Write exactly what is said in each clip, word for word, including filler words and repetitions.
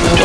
My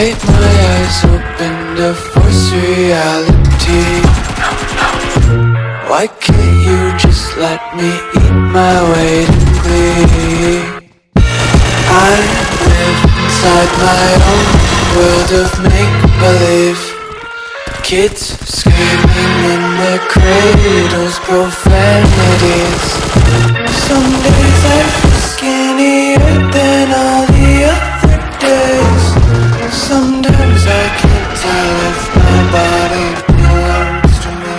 Take my eyes open to force reality. Why can't you just let me eat my way to glee? I live inside my own world of make-believe. Kids screaming in the cradles, profanities. Some days I feel skinnier than all the other days. Sometimes I can't tell if my body belongs to me.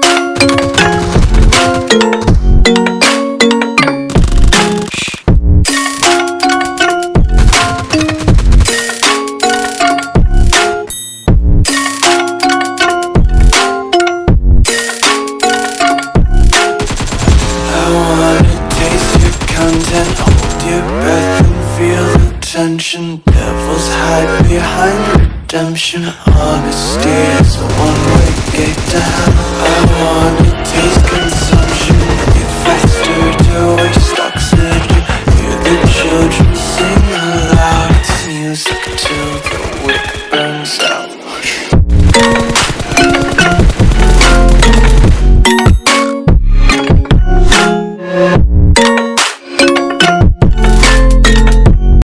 Devils hide behind redemption. Honesty is one.